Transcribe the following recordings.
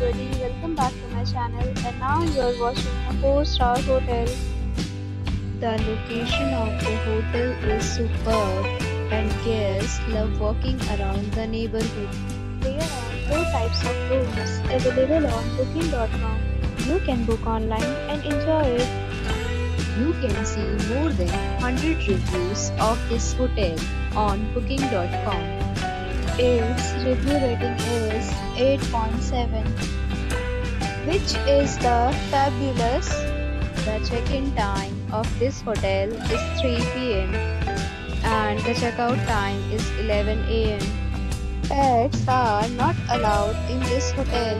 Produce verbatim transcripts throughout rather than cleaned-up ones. everybody, welcome back to my channel, and now you are watching a four star hotel. The location of the hotel is superb and guests love walking around the neighborhood. There are four types of rooms available on booking dot com. You can book online and enjoy it. You can see more than one hundred reviews of this hotel on booking dot com. Its review rating is eight point seven, which is the fabulous. The check-in time of this hotel is three p m and the check-out time is eleven a m Pets are not allowed in this hotel.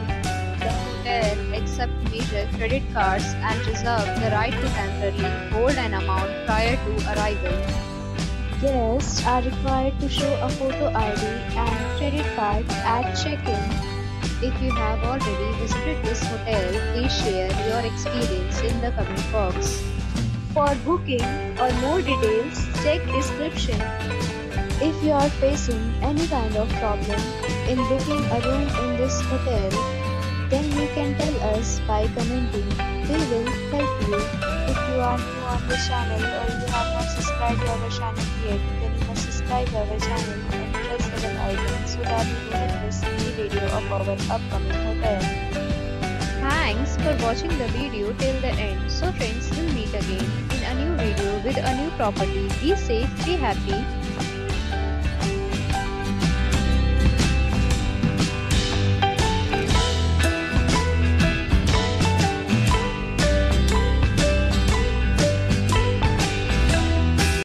The hotel accepts major credit cards and reserves the right to temporarily hold an amount prior to arrival. Guests are required to show a photo I D and credit card at check-in. If you have already visited this hotel, please share your experience in the comment box. For booking or more details, check description. If you are facing any kind of problem in booking a room in this hotel, then you can tell us by commenting. We will help you. If you are new on this channel or you have not subscribed to our channel yet, then you must subscribe to our channel and press the bell icon so that you don't miss any video of our upcoming hotel. Thanks for watching the video till the end. So friends, we'll meet again in a new video with a new property. Be safe, be happy.